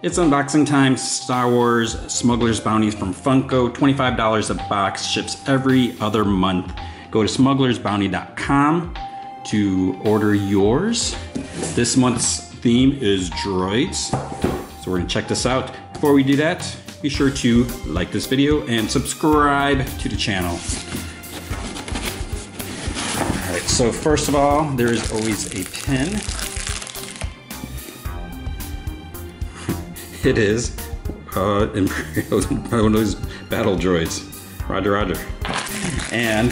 It's unboxing time. Star Wars Smuggler's Bounties from Funko. $25 a box. Ships every other month. Go to smugglersbounty.com to order yours. This month's theme is droids. So we're gonna check this out. Before we do that, be sure to like this video and subscribe to the channel. All right, so first of all, there is always a pin. It is Imperial, one of those battle droids. Roger, roger. And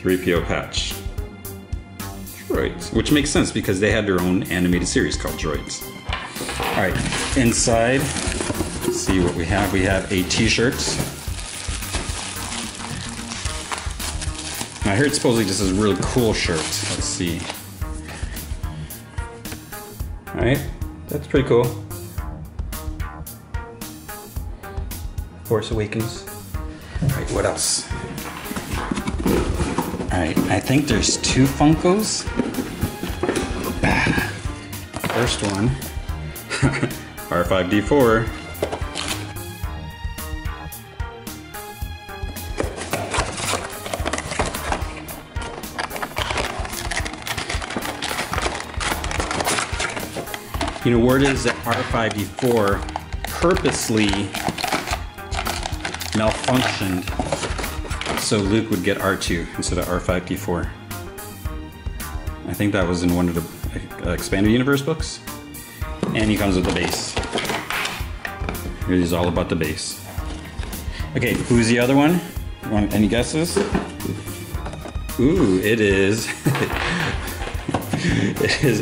3PO patch. Droids, which makes sense because they had their own animated series called Droids. All right, inside, let's see what we have. We have a t-shirt. I heard supposedly this is a really cool shirt. Let's see. All right, that's pretty cool. Force Awakens. All right, what else? All right, I think there's two Funkos. First one. R5-D4. You know, word is that R5-D4 purposely malfunctioned so Luke would get R2 instead of R5-D4. I think that was in one of the Expanded Universe books. And he comes with the base. It is all about the base. Okay, who's the other one? Want any guesses? Ooh, it is. It is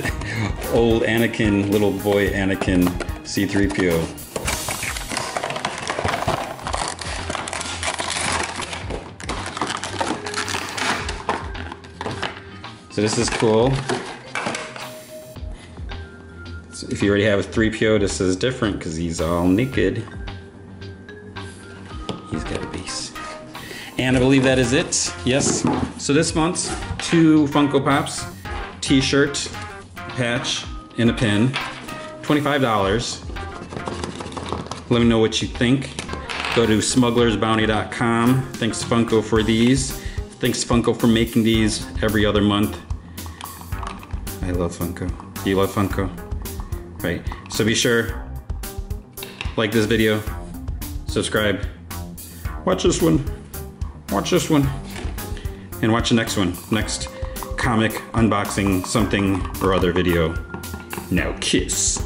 old Anakin, little boy Anakin, C-3PO. So this is cool. If you already have a 3PO, this is different because he's all naked. He's got a base. And I believe that is it. Yes. So this month's two Funko Pops, t-shirt, patch, and a pin. $25. Let me know what you think. Go to smugglersbounty.com. Thanks to Funko for these. Thanks to Funko for making these every other month. I love Funko. Do you love Funko? Right, so be sure, like this video, subscribe, watch this one, and watch the next one. Next comic unboxing something or other video. Now kiss.